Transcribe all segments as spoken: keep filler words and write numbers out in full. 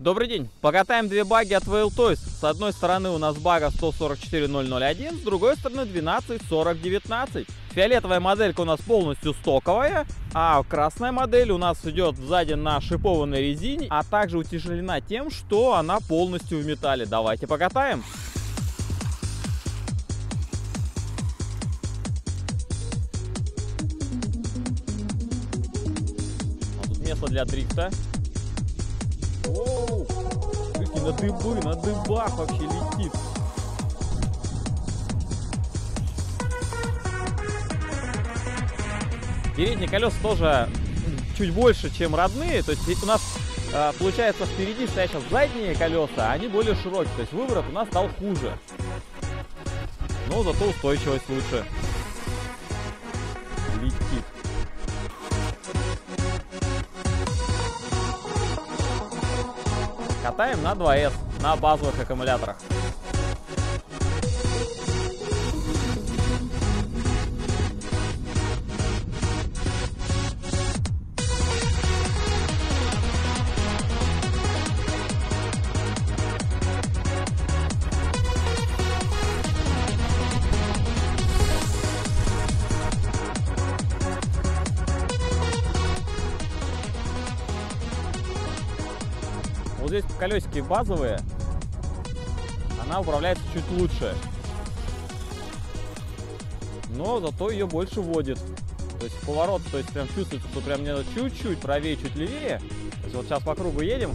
Добрый день! Покатаем две баги от WLtoys. С одной стороны у нас бага сто сорок четыре тысячи один, с другой стороны двенадцать сорок девятнадцать. Фиолетовая моделька у нас полностью стоковая, а красная модель у нас идет сзади на шипованной резине, а также утяжелена тем, что она полностью в металле. Давайте покатаем! Тут место для дрифта. Оу, слушайте, на дыбы, на дыбах вообще летит. Передние колеса тоже чуть больше, чем родные. То есть у нас получается впереди стоят сейчас задние колеса, они более широкие. То есть выворот у нас стал хуже, но зато устойчивость лучше. Летит. Катаем на два эс, на базовых аккумуляторах. Вот здесь колесики базовые, она управляется чуть лучше, но зато ее больше водит. То есть поворот, то есть прям чувствуется, что прям надо чуть-чуть правее, чуть левее. То есть вот сейчас по кругу едем,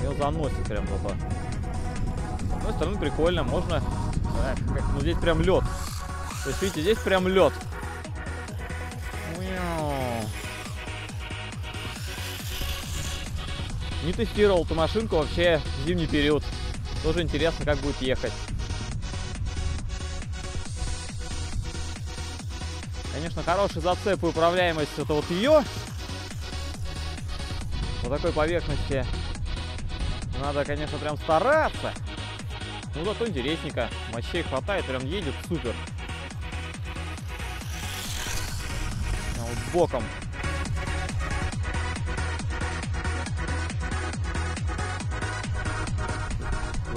ее заносит прям зато. С одной стороны прикольно, можно, ну здесь прям лед. То есть видите, здесь прям лед. Не тестировал эту машинку вообще в зимний период. Тоже интересно, как будет ехать. Конечно, хороший зацеп и управляемость это вот ее. По такой поверхности надо, конечно, прям стараться. Ну зато интересненько. Мощей хватает, прям едет супер. Вот боком.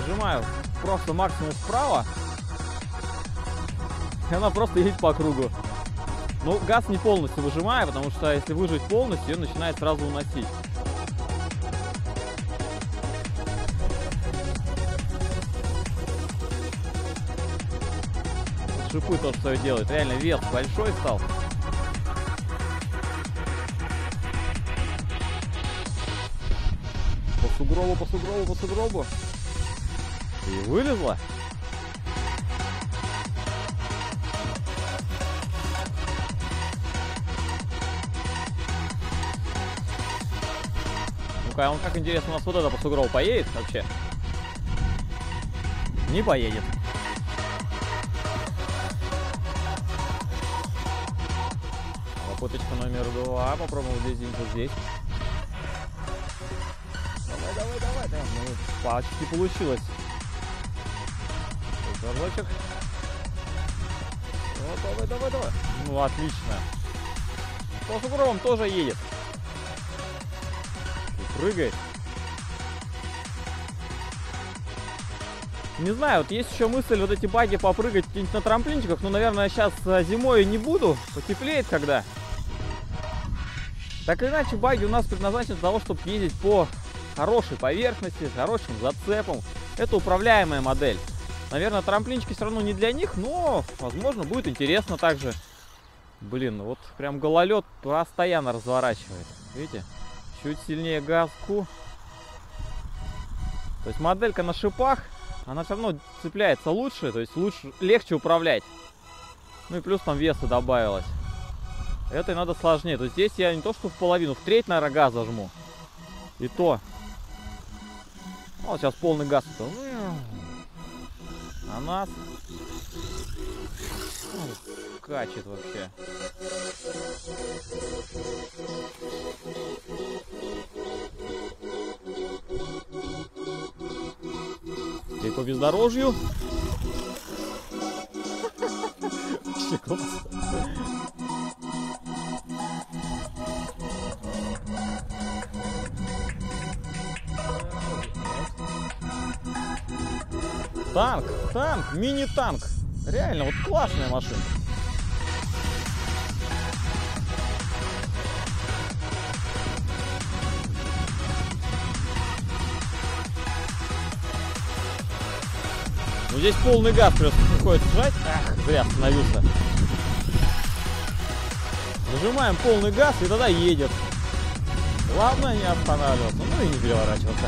Нажимаю просто максимум вправо, и она просто едет по кругу. Но газ не полностью выжимаю, потому что если выжать полностью, ее начинает сразу уносить. Шипы то, что делает, реально вес большой стал. По сугробу, по сугробу, по сугробу. И вылезла. Ну-ка, он как интересно у нас вот это по сугробу поедет вообще? Не поедет. Попыточка номер два. Попробуем вот здесь, вот здесь. Давай, давай, давай, давай. Ну, почти получилось. Горбочек. Вот, давай, давай, давай. Ну, отлично. По сугробам тоже едет. И прыгает. Не знаю, вот есть еще мысль вот эти баги попрыгать где-нибудь на трамплинчиках. Ну, наверное, сейчас зимой не буду. Потеплеет когда. Так или иначе, баги у нас предназначены для того, чтобы ездить по хорошей поверхности, с хорошим зацепом. Это управляемая модель. Наверное, трамплинчики все равно не для них, но, возможно, будет интересно также. Блин, вот прям гололед постоянно разворачивает. Видите? Чуть сильнее газку. То есть моделька на шипах, она все равно цепляется лучше, то есть лучше, легче управлять. Ну и плюс там веса добавилось. Это и надо сложнее. То есть здесь я не то что в половину, в треть, наверное, газа жму. И то. Вот сейчас полный газ. А нас качет вообще. И по бездорожью. Танк, танк, мини-танк. Реально, вот классная машина. Ну здесь полный газ, плюс приходится сжать. Ах, зря остановился. Нажимаем полный газ, и тогда едет. Главное не останавливаться, ну и не переворачиваться.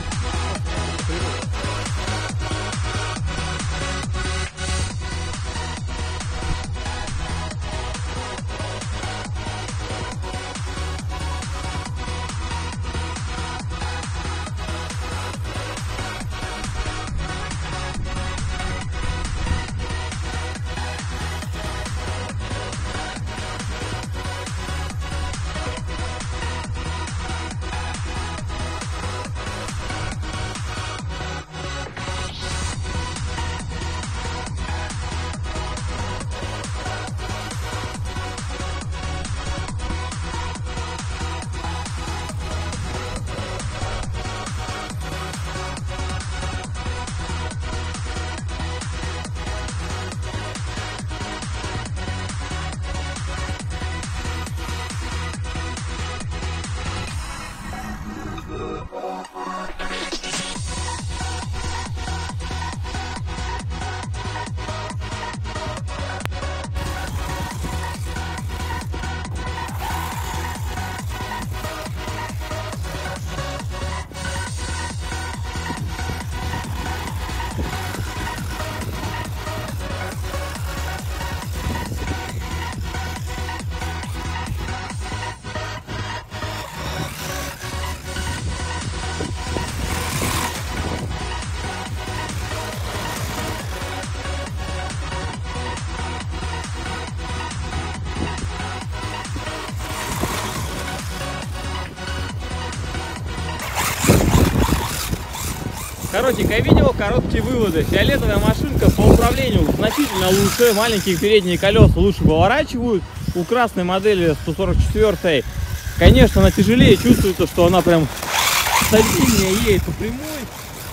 Коротенькое видео, короткие выводы. Фиолетовая машинка по управлению значительно лучше. Маленькие передние колеса лучше поворачивают. У красной модели сто сорок четыре, конечно, она тяжелее. Чувствуется, что она прям стабильнее едет по прямой.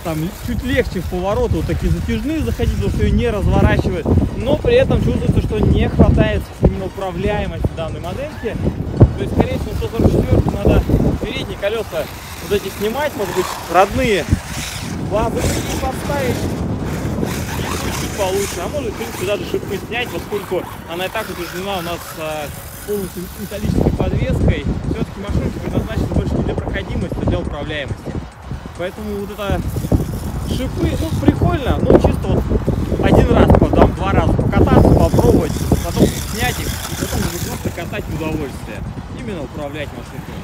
Там чуть легче в повороту, вот такие затяжные заходить, потому что ее не разворачивает. Но при этом чувствуется, что не хватает именно управляемости данной модельки. То есть, скорее всего, сто сорок четыре надо передние колеса вот эти снимать, может быть, родные. Ладно, не поставить чуть-чуть получше, а может, в принципе, даже шипы снять, поскольку она и так утверждена у нас а, полностью металлической подвеской. Все-таки машинка предназначена больше не для проходимости, а для управляемости. Поэтому вот это шипы, ну, прикольно, но чисто вот один раз, потом два раза покататься, попробовать, потом снять их, и потом уже просто катать в удовольствие, именно управлять машинкой.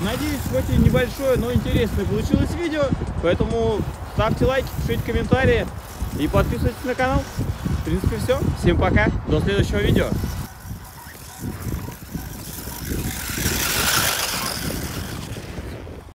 Надеюсь, хоть и небольшое, но интересное получилось видео, поэтому ставьте лайки, пишите комментарии и подписывайтесь на канал. В принципе, все. Всем пока. До следующего видео.